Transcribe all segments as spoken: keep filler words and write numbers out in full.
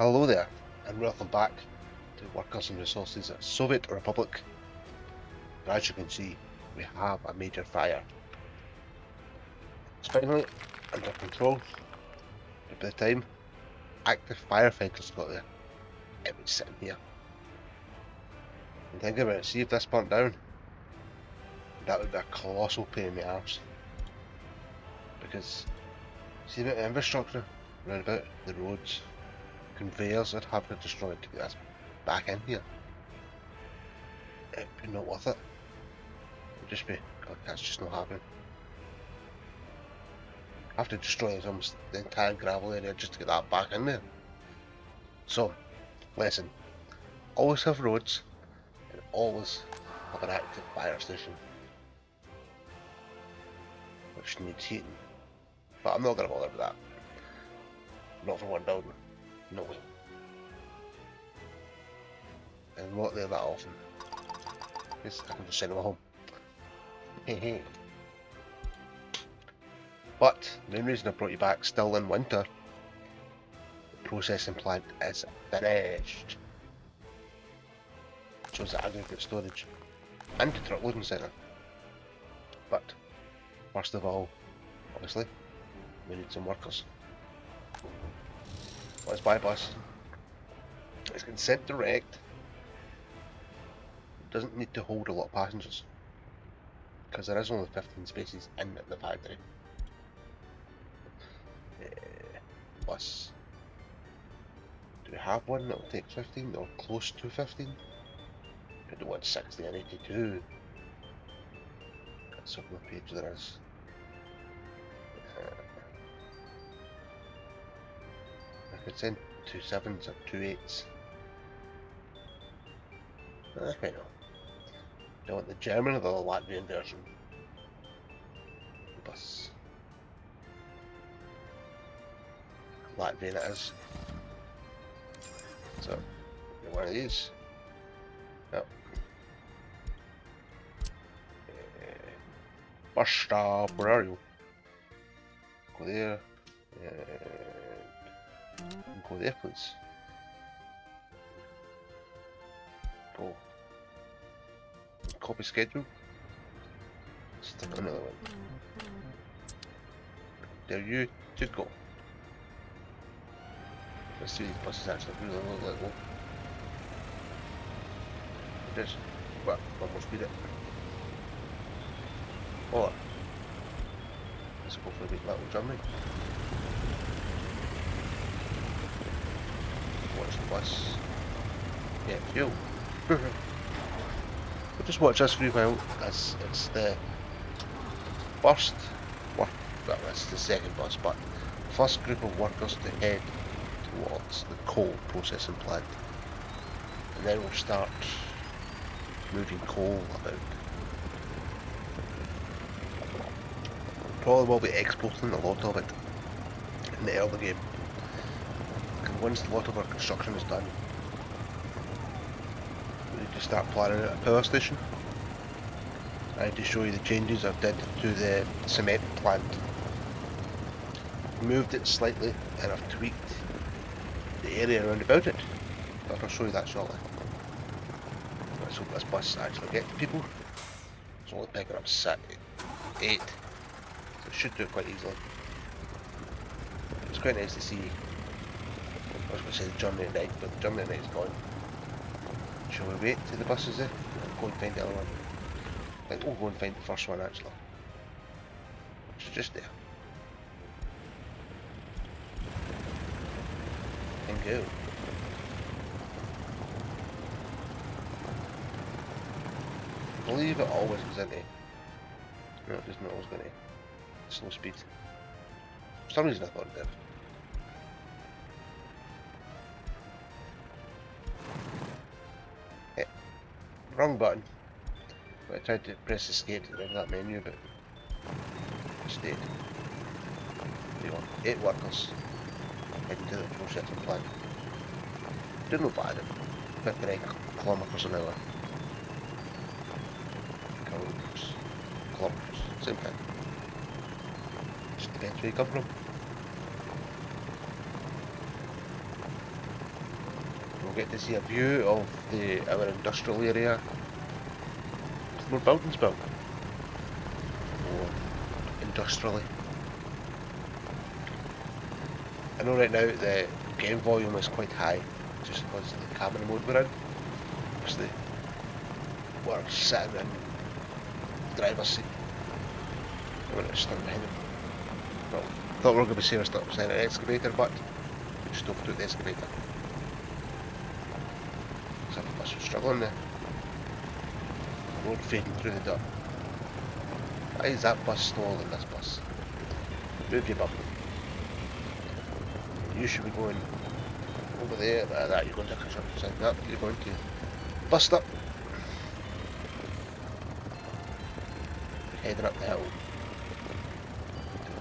Hello there, and welcome back to Workers and Resources at Soviet Republic. But as you can see, we have a major fire. It's finally under control, but by the time active firefighters got there, it was sitting here. And think about it, see if this burnt down, that would be a colossal pain in the arse. Because, see the infrastructure around about the roads, conveyors I'd have to destroy to get us back in here. It'd be not worth it. It'd just be, God, that's just not happening. I have to destroy almost the entire gravel area just to get that back in there. So, listen, always have roads and always have an active fire station. Which needs heating. But I'm not going to bother with that. Not for one building. No way. And not there that often. Yes, I can just send them home. Hey, hey. But the main reason I brought you back, still in winter, the processing plant is finished. It shows the aggregate storage and the truck loading centre. But first of all, obviously, we need some workers. Let's buy a bus. It's consent direct. It doesn't need to hold a lot of passengers because there is only fifteen spaces in the factory. Uh, bus. Do we have one that will take fifteen or close to fifteen? We do want sixty and eighty-two. That's what the page there is. I could send two sevens or two eights. Eh, why not? Do I want the German or the Latvian version? Bus. Latvian it is. So, one of these. Yep. Uh, bus stop, where are you? Go there. Uh, Go there, please. Go. Copy schedule. Stick another one. There you to go. Let's see if these buses actually really look like one. Just, well, one more speed it. Or, let's go for a big little journey. Watch the bus. Yeah, fuel. We'll just watch this for a while as it's the first work, well, that's the second bus, but the first group of workers to head towards the coal processing plant. And then we'll start moving coal about. Probably will be exporting a lot of it in the early game. Once a lot of our construction is done, we need to start planning out a power station. I need to show you the changes I've did to the cement plant. Moved it slightly and I've tweaked the area around about it, but I'll show you that shortly. Let's hope this bus actually gets people. It's only picking up six, eight, so it should do it quite easily. It's quite nice to see. I was going to say the journey at night, but the journey at night is gone. Shall we wait till the bus is there? Go and find the other one. Like, oh, go and find the first one actually. It's just there. And go. I believe it always goes into. No, it doesn't always go into. Slow speed. For some reason I thought it did. Wrong button. But I tried to press escape to get that menu, but I stayed. We want eight workers heading to the processing plant. Didn't look bad at fifty-nine kilometers an hour. Kilometers. Kilometers. Same thing. Just depends where you come from. get to see a view of the our industrial area. There's more buildings built, more industrially. I know right now the game volume is quite high, just because of the camera mode we're in. Obviously, we're sitting in the driver's seat. I'm going to stand behind him. Well, I thought we were going to be seeing us beside an excavator, but we just overtook the excavator. Some of us were struggling there. The road fading through the dirt. Why is that bus slower than this bus? Move your bumper. You should be going over there, but that you're going to construction site, that you're going to bust up. Heading up the hill.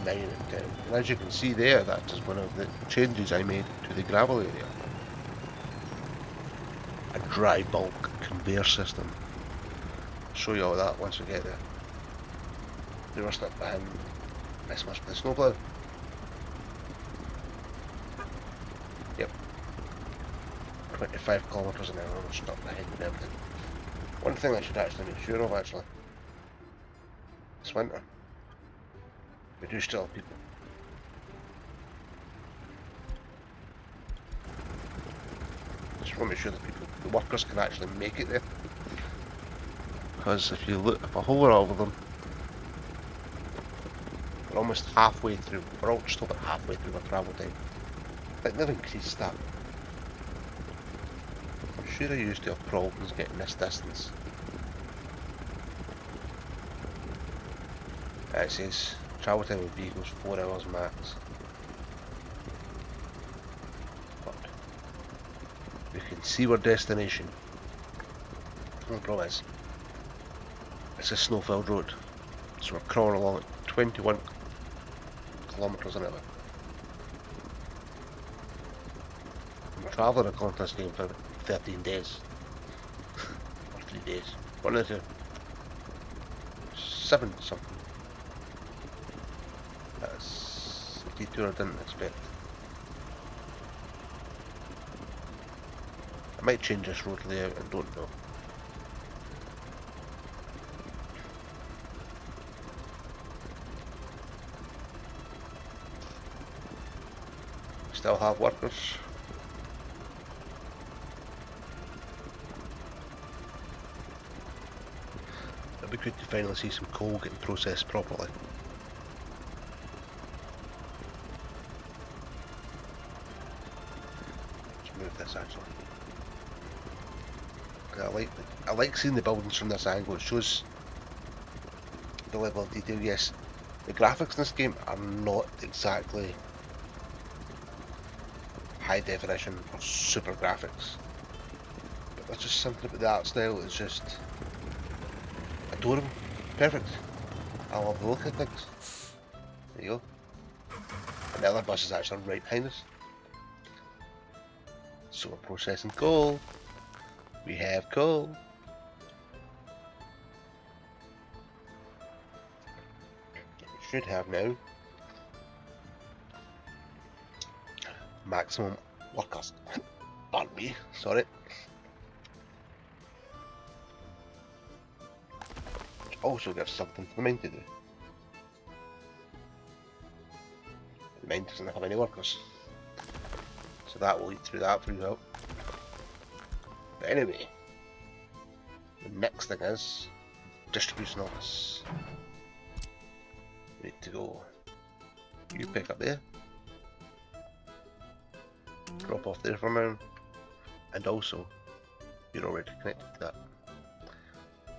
Nine and ten. And as you can see there, that is one of the changes I made to the gravel area. A dry bulk conveyor system. I'll show you all that once we get there. They were stuck behind this much with the snowplow. Yep. twenty-five kilometres an hour was stuck behind and everything. One thing I should actually make sure of actually. This winter. We do still have people. Just want to make sure that people, the workers can actually make it there. Because if you look, if I hover over them, we're almost halfway through, we're all just over halfway through our travel time. I think they've increased that. I'm sure I used to have problems getting this distance. It says travel time with vehicles four hours max. But we can see our destination. The only problem is it's a snow-filled road, so we're crawling along at twenty-one kilometres an hour. I'm travelling according to this game for thirteen days or three days, one of the two, seven something. Detour I didn't expect. I might change this road layout, I don't know. Still have workers. It'd be good to finally see some coal getting processed properly. Actually, I like I like seeing the buildings from this angle. It shows the level of detail. Yes, the graphics in this game are not exactly high definition or super graphics, but there's just something about the art style that's just adorable, perfect. I love the look of things. There you go. And the other bus is actually right behind us. So we're processing coal. We have coal. We should have now maximum workers. Pardon me, sorry. Which also gives something for the mine to do. The mine doesn't have any workers. So that will eat through that pretty well. But anyway, the next thing is distribution office. We need to go. You pick up there. Drop off there for now. And also, you're already connected to that.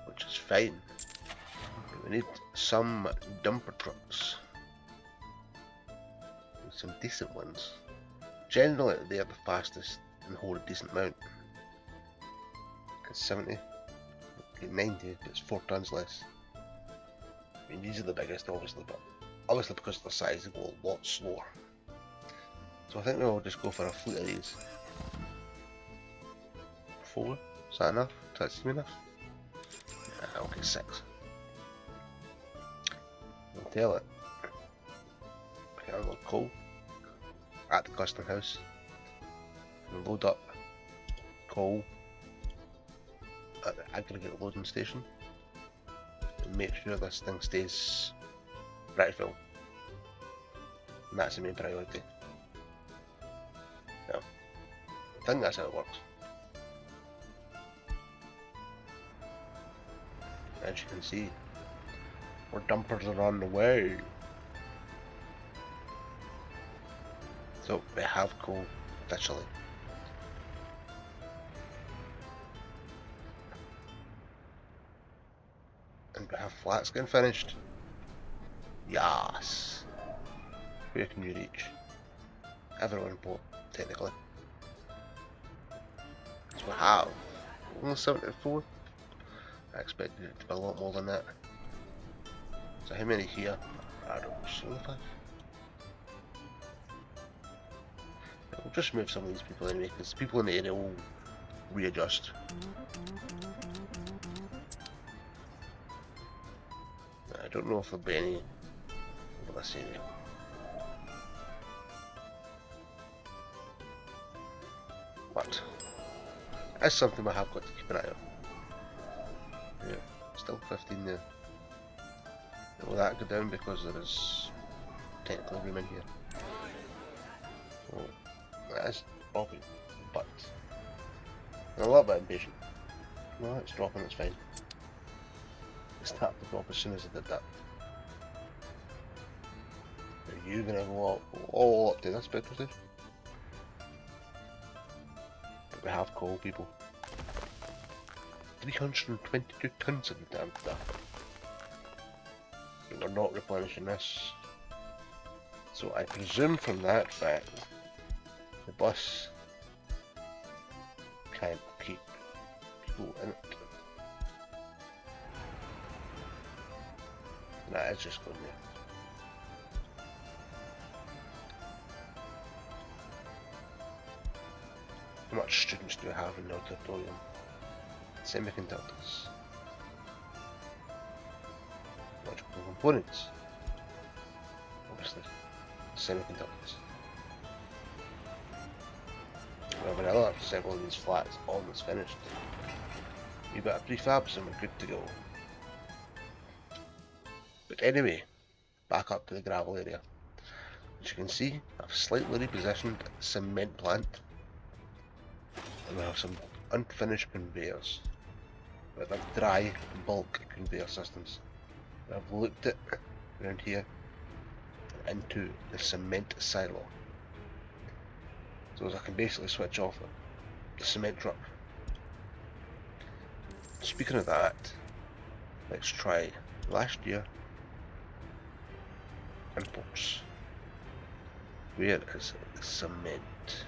Which is fine. We need some dumper trucks. And some decent ones. Generally, they are the fastest and hold a decent amount. It's seventy, it's ninety, but it's four tons less. I mean, these are the biggest, obviously, but obviously because of their size, they go a lot slower. So I think we'll just go for a fleet of these. Four? Is that enough? Does that seem enough? Nah, okay, six. I'll tell it. Okay, I'll look cool. At the custom house and load up coal at the aggregate loading station and make sure this thing stays Brittishville. And that's the main priority. Yeah. I think that's how it works. As you can see, more dumpers are on the way. So we have coal, officially. And we have flats getting finished. Yes. Where can you reach? Everyone bought, technically. So we have only seventy-four. I expected it to be a lot more than that. So how many here? I don't know, seventy-five? We'll just move some of these people anyway, because the people in the area will readjust. I don't know if there'll be any over this area. But that's something I have got to keep an eye on. Yeah, still fifteen there. Will that go down because there is technically room in here? So that's dropping, but I'm a little bit impatient. No, it's dropping, it's fine. It started to drop as soon as I did that. Are you gonna go all, all up to this petrol station? But we have coal, people. three hundred twenty-two tons of the damn stuff. They're not replenishing this. So I presume from that fact, the bus can't keep people in it. Nah, it's just going there. How much students do we have in the auditorium? Semiconductors, logical components, obviously, semiconductors. Well, when I have several of these flats almost finished, we got a prefab and we're good to go. But anyway, back up to the gravel area. As you can see, I've slightly repositioned a cement plant, and we have some unfinished conveyors. But they're dry bulk conveyor systems. I've looked it around here into the cement silo, so I can basically switch off the cement truck. Speaking of that, let's try last year imports. Where is the cement?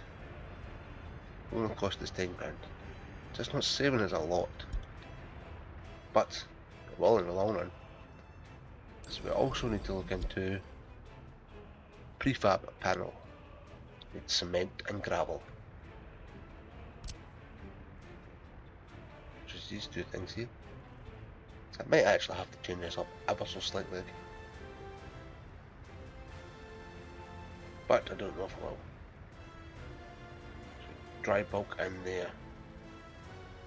Only cost us ten grand. So it's not saving us a lot, but well, in the long run. So we also need to look into prefab panel. It's cement and gravel, which is these two things here. So I might actually have to change this up ever so slightly, but I don't know if I will. So dry bulk in there.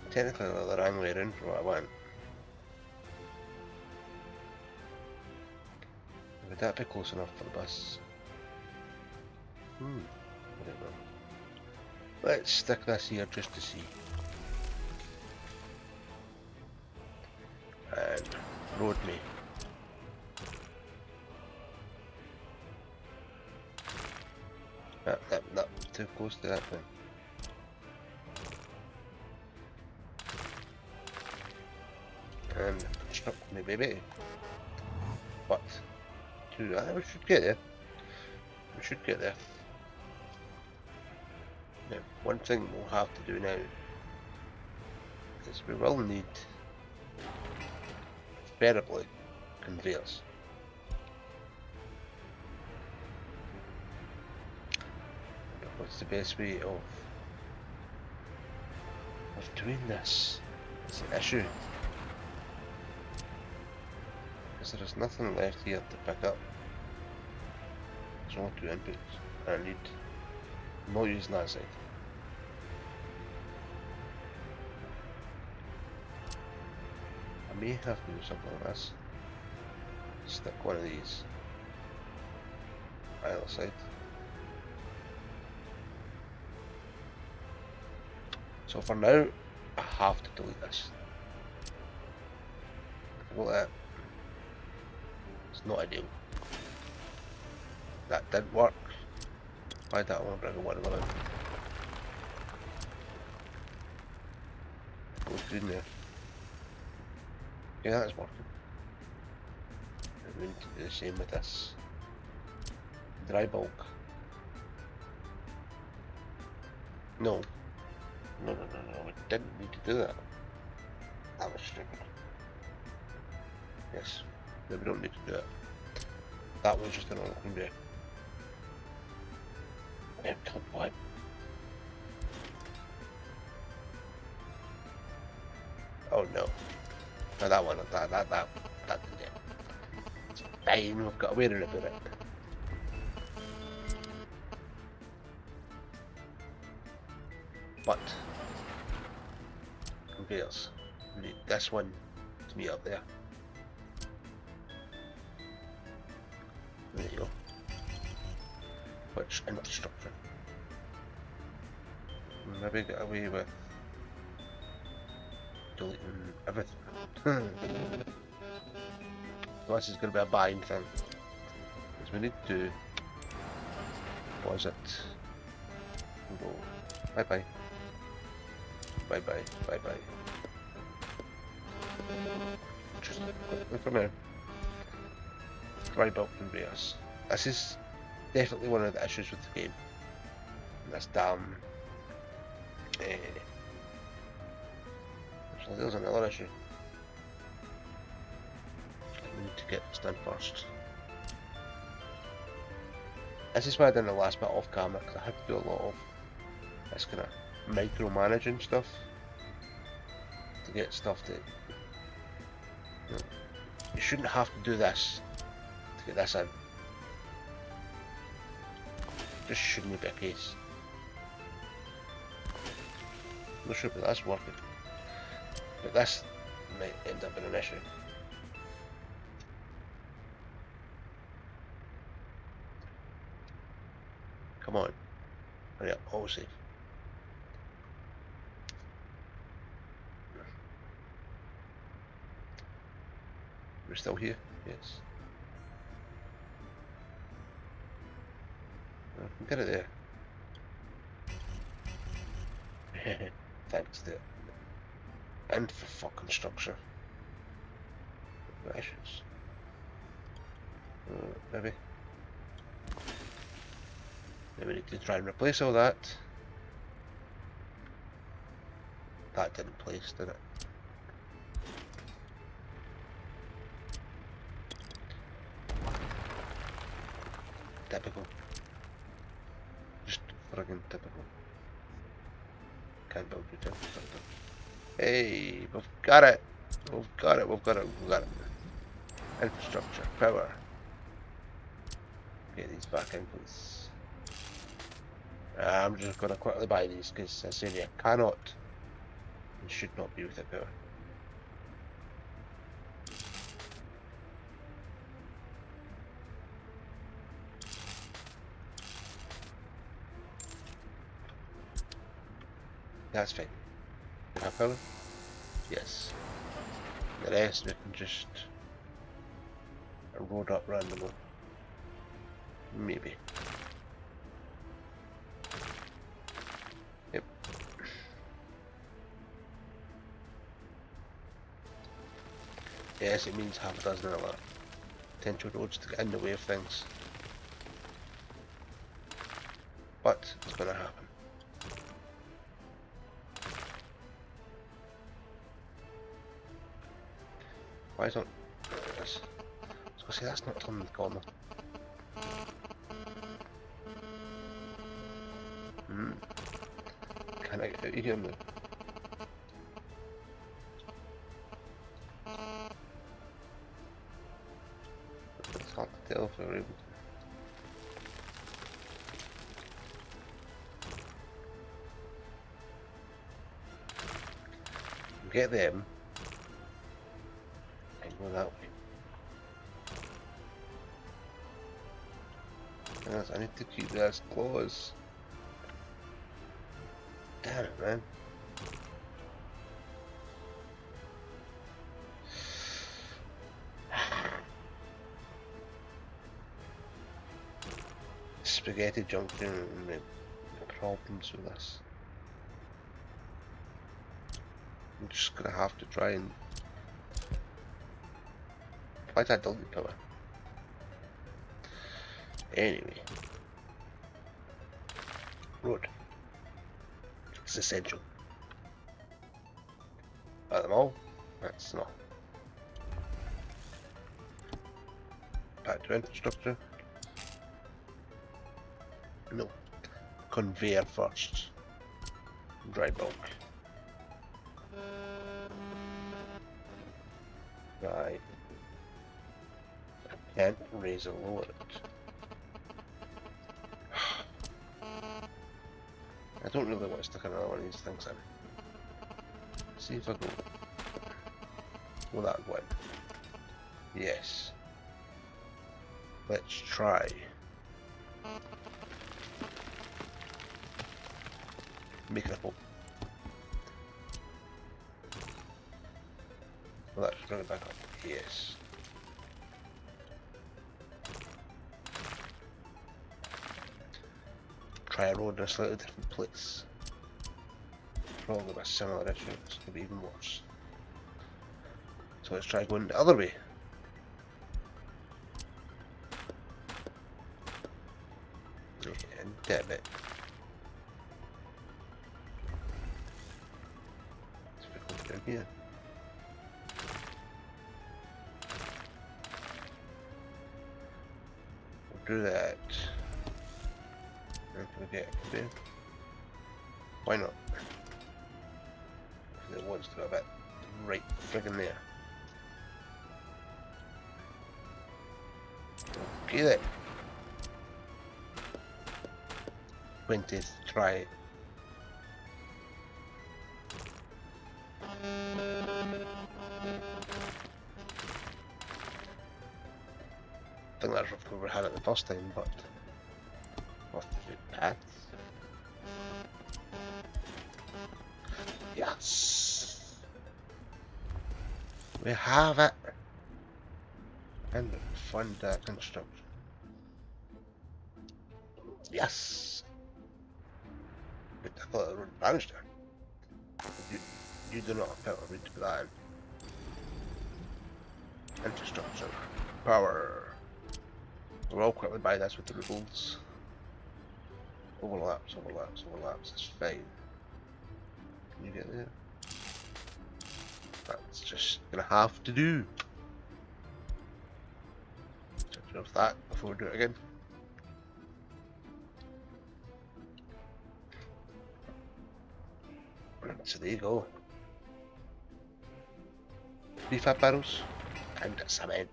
Technically the wrong way around for what I want. Would that be close enough for the bus? Hmm, I don't know. Let's stick this here just to see. And road me. That, that, that, too close to that thing. And stop me, baby. But to that, we should get there. We should get there. Now, one thing we'll have to do now is we will need, preferably, conveyors. What's the best way of of doing this? It's an issue. There is nothing left here to pick up. There's only two inputs. I need. I'm not using that side. may have to do something like this. Stick one of these either side. So for now, I have to delete this. Look at that. It's not ideal. That didn't work. Why did I want to bring one of them in? Goes green there. Okay, that's working. And we need to do the same with this. Dry bulk. No. No, no, no, no, we didn't need to do that. That was stupid. Yes, we don't need to do it. That was just another thing there. I've done what? Oh no. No, that one, that, that, that, that didn't do it. It's fine, we've got away to repair it. But, conveyors, we need this one to meet up there. There you go. Which infrastructure? Maybe get away with deleting everything. So this is going to be a bind thing. Because we need to pause it and go bye bye. Bye bye, bye bye. Just quickly for now. Dry bulk conveyors. This is definitely one of the issues with the game. This damn. Uh, actually, there's another issue. We need to get this done first. This is why I did the last bit off camera, because I had to do a lot of this kind of micromanaging stuff to get stuff to. You know, you shouldn't have to do this to get this in. This shouldn't be a case. This should be that's working, but this might end up being an issue. Come on, hurry up, all safe. We're still here, yes. Get it there. Thanks to it. And for fucking structure. Rations. Uh, maybe. Maybe we need to try and replace all that. That didn't place, did it? Typical. Friggin' typical. Can't build your temple something. Hey, we've got it! We've got it, we've got it, we've got it. Infrastructure, power. Get these back in, please. I'm just gonna quickly buy these because this area cannot and should not be without power. That's fine. Can I follow? Yes. The rest we can just road up randomly. Maybe. Yep. Yes, it means half a dozen other potential roads to get in the way of things. But it's gonna happen. Why is not this? So see, that's not turning the corner. Hmm. Can I get out of here now? It's hard to tell if we're able to. Get them. without me. Yes, I need to keep that close. Damn it, man. Spaghetti junction and problems with this. I'm just gonna have to try and. Why did I delete power? Anyway, road is essential. At the mall, that's not. Back to infrastructure. No, conveyor first. Dry bulk. Right. I can't raise a load. I don't really want to stick another one of these things in. See if I go. Will that work? Yes. Let's try. Make it up. Well, let's bring it back up. Yes. Try a road in a slightly different place. Probably with a similar issue, it's going to be even worse. So let's try going the other way. Yeah, damn it. Let's go down here. We'll do that. Okay, do. Why not? It wants to go back right friggin' there. Okay then. twentieth try. I think that's what we had it the first time, but. Paths. Yes, we have it, and fund that construction. Yes, but I thought the road vanished there. You, you do not have a route to plan. Infrastructure, power. We're all quickly by this with the rebuilds. Overlaps, overlaps, overlaps, it's fine. Can you get there? That's just gonna have to do. Check off that before we do it again. So there you go. Prefab barrels and cement.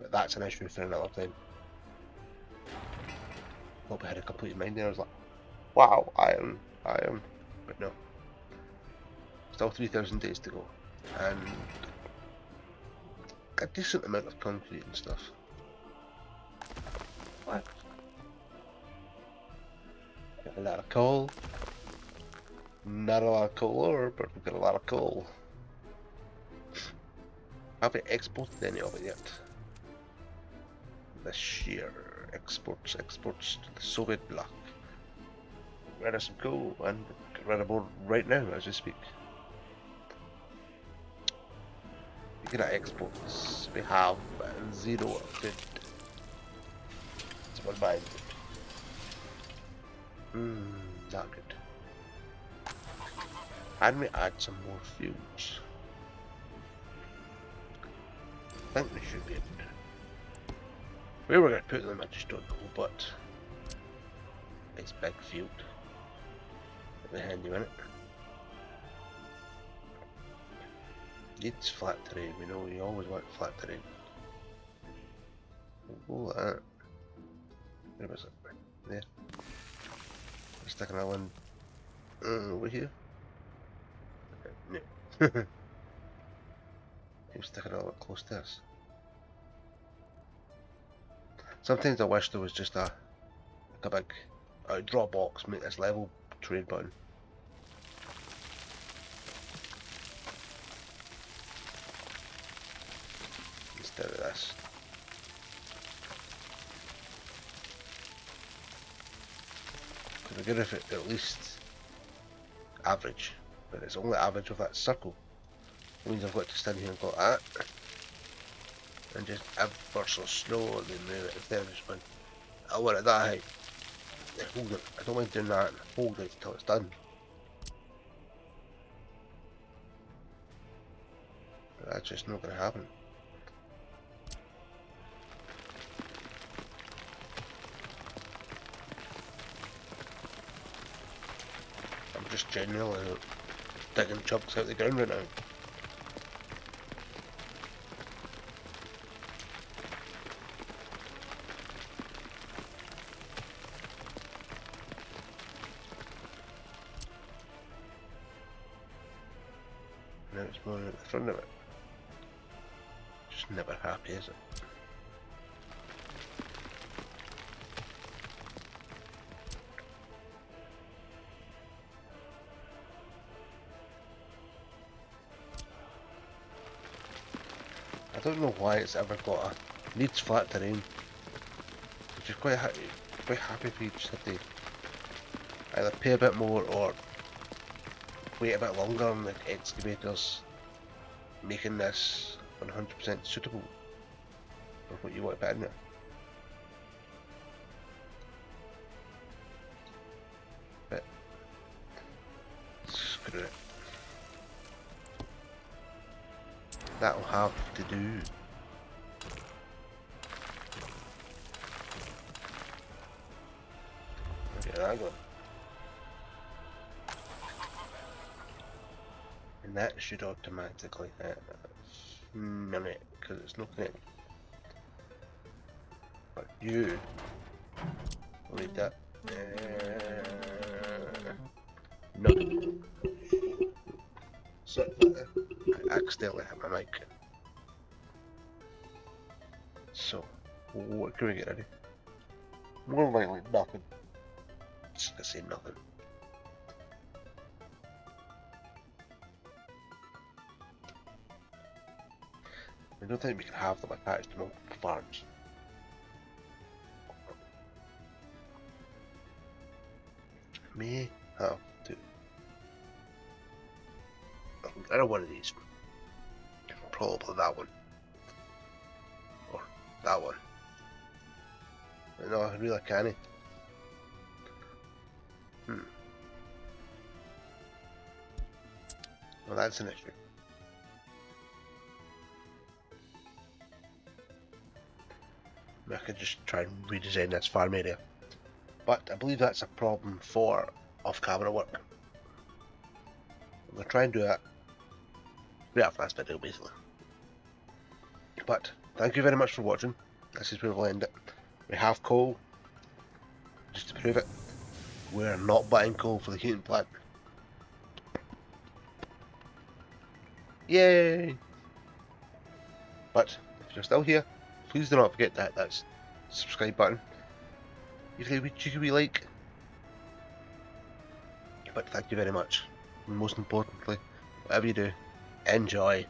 But that's an issue for another time. I had a complete mind there. I was like, wow, iron, iron, but no. Still three thousand days to go, and a decent amount of concrete and stuff. What? Got a lot of coal. Not a lot of coal ore, but we've got a lot of coal. Haven't exported any of it yet. This year. Exports, exports to the Soviet bloc. Get rid of some coal and get rid of more right now as we speak. We can export this. We have zero updated. It's about buying it. Mmm, not good. And we add some more fuels. I think we should be able to. Where we're going to put them I just don't know, but it's big field. Let me hand you in it. Needs flat terrain, we know you always want flat terrain. We'll go like that. Where was it? There. Let's stick another one over here. No. Seems to hit all close to us. Sometimes I wish there was just a, like a big uh, draw box, make this level, trade button. Instead of this. It'd be good if it at least average, but it's only average with that circle. It means I've got to stand here and go that. And just ever so slowly move it. If there is one, I want it that height. Hold it. I don't mind doing that. Hold it until it's done. But that's just not going to happen. I'm just generally digging chunks out the ground right now. Moving at the front of it. Just never happy, is it? I don't know why it's ever got a needs flat terrain. Which is quite happy, quite happy if you just have to either pay a bit more or wait a bit longer on the excavators. Making this one hundred percent suitable for what you want to put in there. But screw it. That'll have to do. Look at that going. That should automatically hit it because it's not connected. But you will need that. Uh, no. So I accidentally hit my mic. So what can we get ready? More likely nothing. Just gonna say nothing. I don't think we can have them attached to multiple farms. May have to. I don't want one of these. Probably that one. Or that one. No, I really can't. Hmm. Well, that's an issue. I could just try and redesign this farm area, but I believe that's a problem for off-camera work. I'm going to try and do that right after last video basically. But thank you very much for watching. This is where we'll end it. We have coal, just to prove it. We're not buying coal for the heating plant. Yay! But if you're still here, please do not forget to hit that subscribe button. If you could, you could be like. But thank you very much. And most importantly, whatever you do, enjoy.